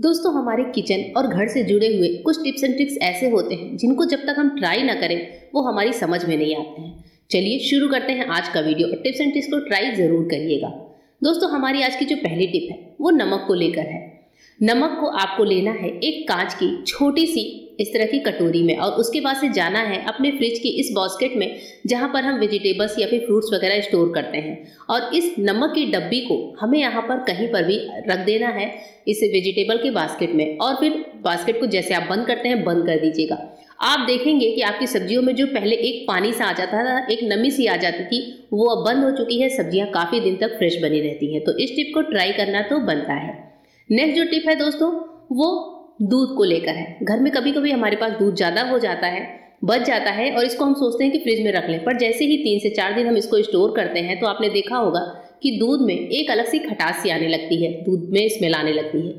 दोस्तों हमारे किचन और घर से जुड़े हुए कुछ टिप्स एंड ट्रिक्स ऐसे होते हैं जिनको जब तक हम ट्राई ना करें वो हमारी समझ में नहीं आते हैं। चलिए शुरू करते हैं आज का वीडियो और टिप्स एंड ट्रिक्स को ट्राई ज़रूर करिएगा। दोस्तों हमारी आज की जो पहली टिप है वो नमक को लेकर है। नमक को आपको लेना है एक कांच की छोटी सी इस तरह की कटोरी में और उसके बाद से जाना है अपने फ्रिज की इस बास्केट में जहाँ पर हम वेजिटेबल्स या फिर फ्रूट्स वगैरह स्टोर करते हैं और इस नमक की डब्बी को हमें यहाँ पर कहीं पर भी रख देना है इस वेजिटेबल के बास्केट में और फिर बास्केट को जैसे आप बंद करते हैं बंद कर दीजिएगा। आप देखेंगे कि आपकी सब्जियों में जो पहले एक पानी सा आ जाता था, एक नमी सी आ जाती थी, वो अब बंद हो चुकी है। सब्जियाँ काफ़ी दिन तक फ्रेश बनी रहती हैं। तो इस टिप को ट्राई करना तो बनता है। नेक्स्ट जो टिप है दोस्तों वो दूध को लेकर है। घर में कभी कभी हमारे पास दूध ज़्यादा हो जाता है, बच जाता है और इसको हम सोचते हैं कि फ्रिज में रख लें, पर जैसे ही 3 से 4 दिन हम इसको स्टोर करते हैं तो आपने देखा होगा कि दूध में एक अलग सी खटास सी आने लगती है, दूध में स्मेल आने लगती है।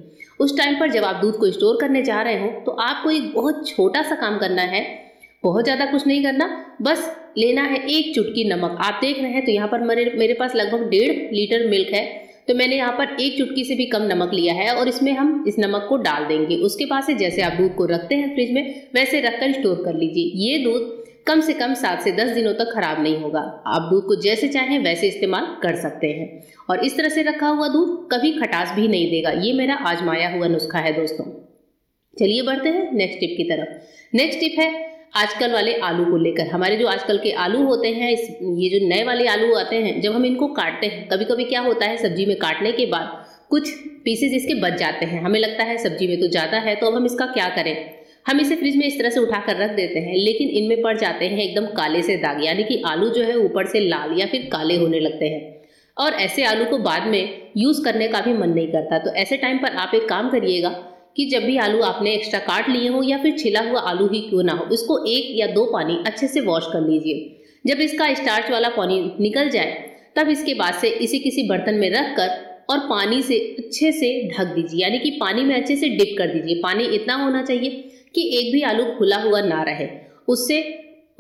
उस टाइम पर जब आप दूध को स्टोर करने जा रहे हो तो आपको एक बहुत छोटा सा काम करना है, बहुत ज़्यादा कुछ नहीं करना, बस लेना है एक चुटकी नमक। आप देख रहे हैं तो यहाँ पर मेरे पास लगभग 1.5 लीटर मिल्क है, तो मैंने यहाँ पर 1 चुटकी से भी कम नमक लिया है और इसमें हम इस नमक को डाल देंगे। उसके बाद से जैसे आप दूध को रखते हैं फ्रिज में वैसे रखकर स्टोर कर लीजिए। ये दूध कम से कम 7 से 10 दिनों तक खराब नहीं होगा। आप दूध को जैसे चाहें वैसे इस्तेमाल कर सकते हैं और इस तरह से रखा हुआ दूध कभी खटास भी नहीं देगा। ये मेरा आजमाया हुआ नुस्खा है दोस्तों। चलिए बढ़ते हैं नेक्स्ट टिप की तरफ। नेक्स्ट टिप है आजकल वाले आलू को लेकर। हमारे जो आजकल के आलू होते हैं, ये जो नए वाले आलू आते हैं, जब हम इनको काटते हैं कभी कभी क्या होता है सब्जी में काटने के बाद कुछ पीसेज इसके बच जाते हैं। हमें लगता है सब्जी में तो ज़्यादा है तो अब हम इसका क्या करें, हम इसे फ्रिज में इस तरह से उठा कर रख देते हैं, लेकिन इनमें पड़ जाते हैं एकदम काले से दाग, यानी कि आलू जो है ऊपर से लाल या फिर काले होने लगते हैं और ऐसे आलू को बाद में यूज़ करने का भी मन नहीं करता। तो ऐसे टाइम पर आप एक काम करिएगा कि जब भी आलू आपने एक्स्ट्रा काट लिए हो या फिर छिला हुआ आलू ही क्यों ना हो, इसको 1 या 2 पानी अच्छे से वॉश कर लीजिए। जब इसका स्टार्च वाला पानी निकल जाए तब इसके बाद से इसे किसी बर्तन में रख कर और पानी से अच्छे से ढक दीजिए, यानी कि पानी में अच्छे से डिप कर दीजिए। पानी इतना होना चाहिए कि एक भी आलू खुला हुआ ना रहे। उससे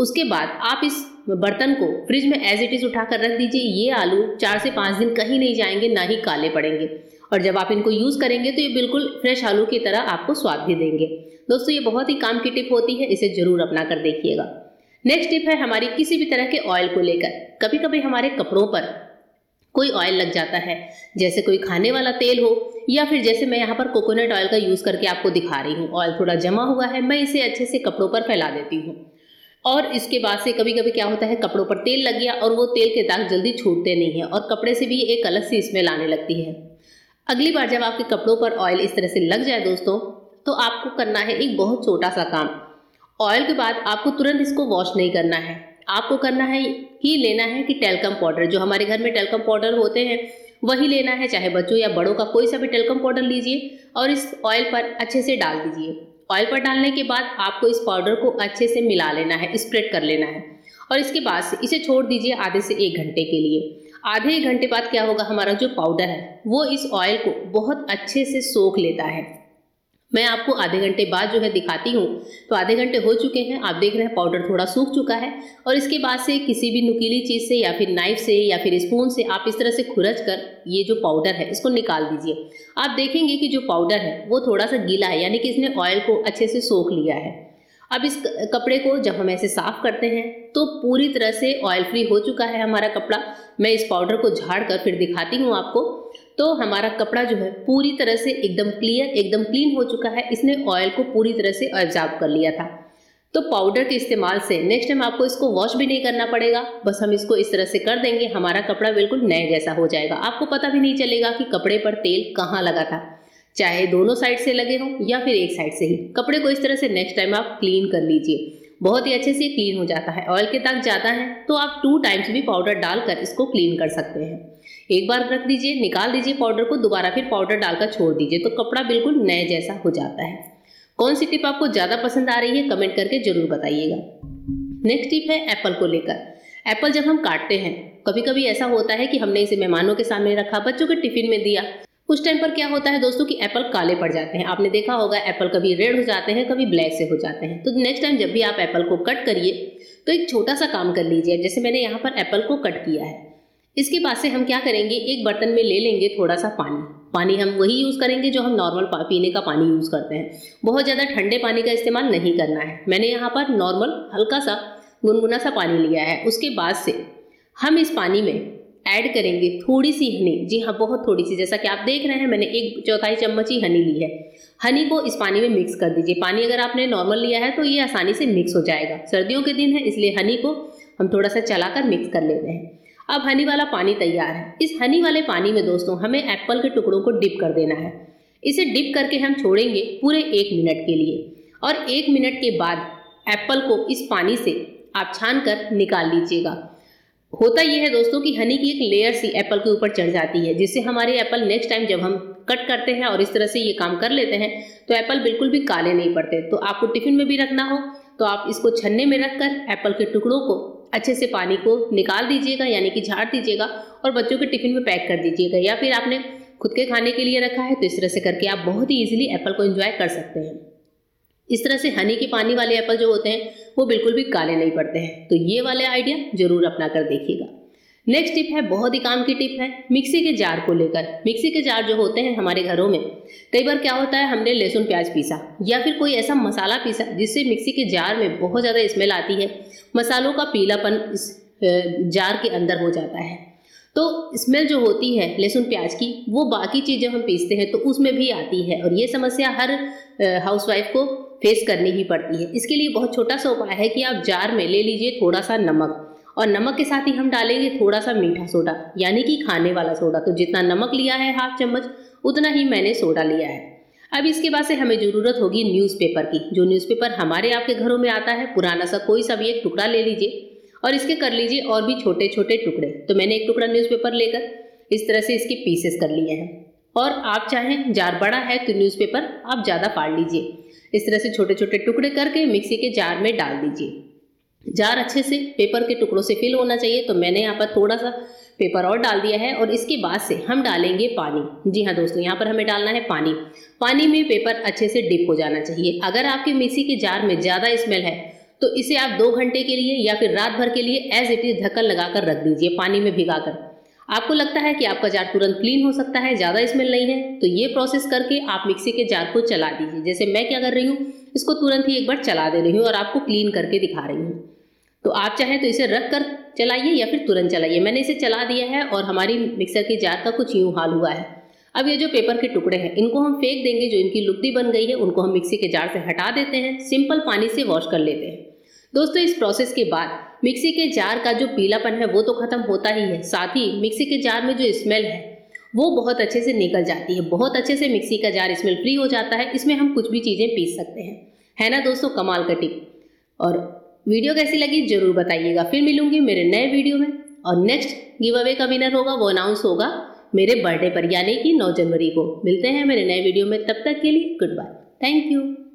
उसके बाद आप इस बर्तन को फ्रिज में एज इट इज़ उठा कर रख दीजिए। ये आलू 4 से 5 दिन कहीं नहीं जाएंगे, ना ही काले पड़ेंगे और जब आप इनको यूज़ करेंगे तो ये बिल्कुल फ्रेश आलू की तरह आपको स्वाद भी देंगे। दोस्तों ये बहुत ही काम की टिप होती है, इसे ज़रूर अपना कर देखिएगा। नेक्स्ट टिप है हमारी किसी भी तरह के ऑयल को लेकर। कभी कभी हमारे कपड़ों पर कोई ऑयल लग जाता है, जैसे कोई खाने वाला तेल हो या फिर जैसे मैं यहाँ पर कोकोनट ऑयल का यूज़ करके आपको दिखा रही हूँ। ऑयल थोड़ा जमा हुआ है, मैं इसे अच्छे से कपड़ों पर फैला देती हूँ और इसके बाद से कभी कभी क्या होता है कपड़ों पर तेल लग गया और वो तेल के दाग जल्दी छूटते नहीं हैं और कपड़े से भी एक अलग सी स्मेल आने लगती है। अगली बार जब आपके कपड़ों पर ऑयल इस तरह से लग जाए दोस्तों तो आपको करना है एक बहुत छोटा सा काम। ऑयल के बाद आपको तुरंत इसको वॉश नहीं करना है, आपको करना है ही लेना है कि टेल्कम पाउडर, जो हमारे घर में टेल्कम पाउडर होते हैं वही लेना है, चाहे बच्चों या बड़ों का कोई सा भी टेल्कम पाउडर लीजिए और इस ऑयल पर अच्छे से डाल दीजिए। ऑयल पर डालने के बाद आपको इस पाउडर को अच्छे से मिला लेना है, स्प्रेड कर लेना है और इसके बाद से इसे छोड़ दीजिए आधे से 1 घंटे के लिए। आधे 1 घंटे बाद क्या होगा, हमारा जो पाउडर है वो इस ऑयल को बहुत अच्छे से सोख लेता है। मैं आपको आधे घंटे बाद जो है दिखाती हूँ। तो आधे घंटे हो चुके हैं, आप देख रहे हैं पाउडर थोड़ा सूख चुका है और इसके बाद से किसी भी नुकीली चीज़ से या फिर नाइफ से या फिर स्पून से आप इस तरह से खुरच कर ये जो पाउडर है इसको निकाल दीजिए। आप देखेंगे कि जो पाउडर है वो थोड़ा सा गीला है, यानी कि इसने ऑयल को अच्छे से सोख लिया है। अब इस कपड़े को जब हम ऐसे साफ़ करते हैं तो पूरी तरह से ऑयल फ्री हो चुका है हमारा कपड़ा। मैं इस पाउडर को झाड़ कर फिर दिखाती हूँ आपको। तो हमारा कपड़ा जो है पूरी तरह से एकदम क्लियर, एकदम क्लीन हो चुका है, इसने ऑयल को पूरी तरह से एब्जॉर्ब कर लिया था। तो पाउडर के इस्तेमाल से नेक्स्ट टाइम आपको इसको वॉश भी नहीं करना पड़ेगा, बस हम इसको इस तरह से कर देंगे, हमारा कपड़ा बिल्कुल नए जैसा हो जाएगा। आपको पता भी नहीं चलेगा कि कपड़े पर तेल कहाँ लगा था, चाहे दोनों साइड से लगे हों या फिर एक साइड से ही। कपड़े को इस तरह से नेक्स्ट टाइम आप क्लीन कर लीजिए, बहुत ही अच्छे से क्लीन हो जाता है। ऑयल के दाग ज़्यादा है तो आप 2 टाइम्स भी पाउडर डालकर इसको क्लीन कर सकते हैं। एक बार रख दीजिए, निकाल दीजिए पाउडर को, दोबारा फिर पाउडर डालकर छोड़ दीजिए तो कपड़ा बिल्कुल नए जैसा हो जाता है। कौन सी टिप आपको ज़्यादा पसंद आ रही है कमेंट करके ज़रूर बताइएगा। नेक्स्ट टिप है एप्पल को लेकर। एप्पल जब हम काटते हैं कभी कभी ऐसा होता है कि हमने इसे मेहमानों के सामने रखा, बच्चों के टिफिन में दिया, उस टाइम पर क्या होता है दोस्तों कि एप्पल काले पड़ जाते हैं। आपने देखा होगा एप्पल कभी रेड हो जाते हैं, कभी ब्लैक से हो जाते हैं। तो नेक्स्ट टाइम जब भी आप एप्पल को कट करिए तो एक छोटा सा काम कर लीजिए, जैसे मैंने यहाँ पर एप्पल को कट किया है। इसके बाद से हम क्या करेंगे, एक बर्तन में ले लेंगे थोड़ा सा पानी पानी हम वही यूज़ करेंगे जो हम नॉर्मल पीने का पानी यूज़ करते हैं। बहुत ज़्यादा ठंडे पानी का इस्तेमाल नहीं करना है। मैंने यहाँ पर नॉर्मल हल्का सा गुनगुना सा पानी लिया है। उसके बाद से हम इस पानी में ऐड करेंगे थोड़ी सी हनी। जी हाँ, बहुत थोड़ी सी। जैसा कि आप देख रहे हैं मैंने 1/4 चम्मच ही हनी ली है। हनी को इस पानी में मिक्स कर दीजिए। पानी अगर आपने नॉर्मल लिया है तो ये आसानी से मिक्स हो जाएगा। सर्दियों के दिन है इसलिए हनी को हम थोड़ा सा चलाकर मिक्स कर लेते हैं। अब हनी वाला पानी तैयार है। इस हनी वाले पानी में दोस्तों हमें एप्पल के टुकड़ों को डिप कर देना है। इसे डिप करके हम छोड़ेंगे पूरे 1 मिनट के लिए और 1 मिनट के बाद एप्पल को इस पानी से आप छान कर निकाल लीजिएगा। होता यह है दोस्तों कि हनी की एक लेयर सी एप्पल के ऊपर चढ़ जाती है जिससे हमारे एप्पल नेक्स्ट टाइम जब हम कट करते हैं और इस तरह से ये काम कर लेते हैं तो एप्पल बिल्कुल भी काले नहीं पड़ते। तो आपको टिफ़िन में भी रखना हो तो आप इसको छन्ने में रखकर एप्पल के टुकड़ों को अच्छे से पानी को निकाल दीजिएगा यानी कि झाड़ दीजिएगा और बच्चों के टिफ़िन में पैक कर दीजिएगा। या फिर आपने खुद के खाने के लिए रखा है तो इस तरह से करके आप बहुत ही ईजिली एप्पल को एंजॉय कर सकते हैं। इस तरह से हनी के पानी वाले एप्पल जो होते हैं वो बिल्कुल भी काले नहीं पड़ते हैं। तो ये वाले आइडिया जरूर अपना कर देखिएगा। नेक्स्ट टिप है, बहुत ही काम की टिप है, मिक्सी के जार को लेकर। मिक्सी के जार जो होते हैं हमारे घरों में, कई बार क्या होता है हमने लहसुन प्याज पीसा या फिर कोई ऐसा मसाला पीसा जिससे मिक्सी के जार में बहुत ज़्यादा स्मेल आती है। मसालों का पीलापन इस जार के अंदर हो जाता है। तो स्मेल जो होती है लहसुन प्याज की वो बाकी चीज़ जब हम पीसते हैं तो उसमें भी आती है और ये समस्या हर हाउसवाइफ को फेस करनी ही पड़ती है। इसके लिए बहुत छोटा सा उपाय है कि आप जार में ले लीजिए थोड़ा सा नमक और नमक के साथ ही हम डालेंगे थोड़ा सा मीठा सोडा यानी कि खाने वाला सोडा। तो जितना नमक लिया है 1/2 चम्मच उतना ही मैंने सोडा लिया है। अब इसके बाद से हमें ज़रूरत होगी न्यूज़पेपर की। जो न्यूज़पेपर हमारे आपके घरों में आता है पुराना सा कोई सा भी एक टुकड़ा ले लीजिए और इसके कर लीजिए और भी छोटे छोटे टुकड़े। तो मैंने एक टुकड़ा न्यूज़पेपर लेकर इस तरह से इसके पीसेस कर लिए हैं और आप चाहें जार बड़ा है तो न्यूज़पेपर आप ज़्यादा फाड़ लीजिए। इस तरह से छोटे छोटे टुकड़े करके मिक्सी के जार में डाल दीजिए। जार अच्छे से पेपर के टुकड़ों से फिल होना चाहिए तो मैंने यहाँ पर थोड़ा सा पेपर और डाल दिया है और इसके बाद से हम डालेंगे पानी। जी हाँ दोस्तों, यहाँ पर हमें डालना है पानी। पानी में पेपर अच्छे से डिप हो जाना चाहिए। अगर आपके मिक्सी के जार में ज़्यादा स्मेल है तो इसे आप 2 घंटे के लिए या फिर रात भर के लिए एज इट इज ढक्कन लगा कर रख दीजिए पानी में भिगा कर। आपको लगता है कि आपका जार तुरंत क्लीन हो सकता है, ज़्यादा स्मेल नहीं है, तो ये प्रोसेस करके आप मिक्सी के जार को चला दीजिए। जैसे मैं क्या कर रही हूँ, इसको तुरंत ही एक बार चला दे रही हूँ और आपको क्लीन करके दिखा रही हूँ। तो आप चाहें तो इसे रख कर चलाइए या फिर तुरंत चलाइए। मैंने इसे चला दिया है और हमारी मिक्सर के जार का कुछ यूँ हाल हुआ है। अब ये जो पेपर के टुकड़े हैं इनको हम फेंक देंगे। जो इनकी लुगदी बन गई है उनको हम मिक्सी के जार से हटा देते हैं, सिंपल पानी से वॉश कर लेते हैं। दोस्तों इस प्रोसेस के बाद मिक्सी के जार का जो पीलापन है वो तो ख़त्म होता ही है, साथ ही मिक्सी के जार में जो स्मेल है वो बहुत अच्छे से निकल जाती है। बहुत अच्छे से मिक्सी का जार स्मेल फ्री हो जाता है। इसमें हम कुछ भी चीज़ें पीस सकते हैं, है ना दोस्तों। कमाल का टिप। और वीडियो कैसी लगी ज़रूर बताइएगा। फिर मिलूंगी मेरे नए वीडियो में और नेक्स्ट गिव अवे का विनर होगा वो अनाउंस होगा मेरे बर्थडे पर यानी कि 9 जनवरी को। मिलते हैं मेरे नए वीडियो में, तब तक के लिए गुड बाय, थैंक यू।